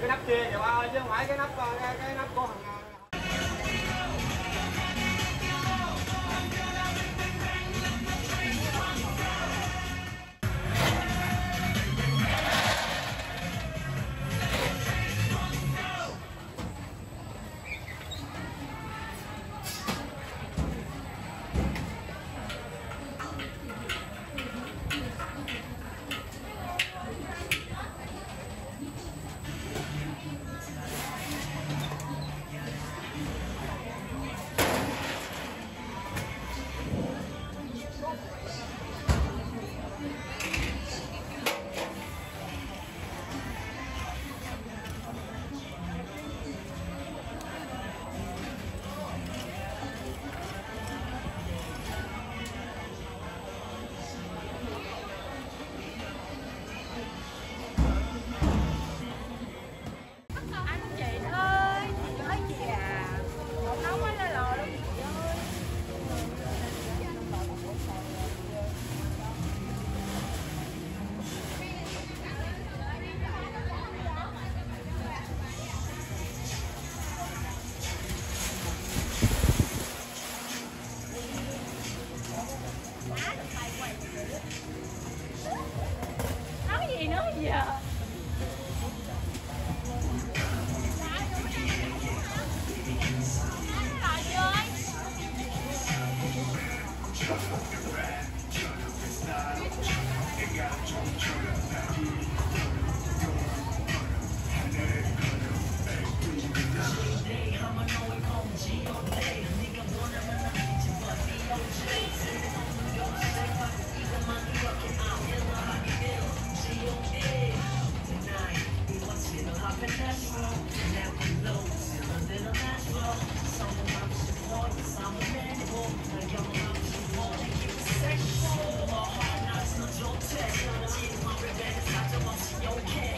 Cái nắp kia kìa ba ơi, chứ không phải cái nắp của thằng okay.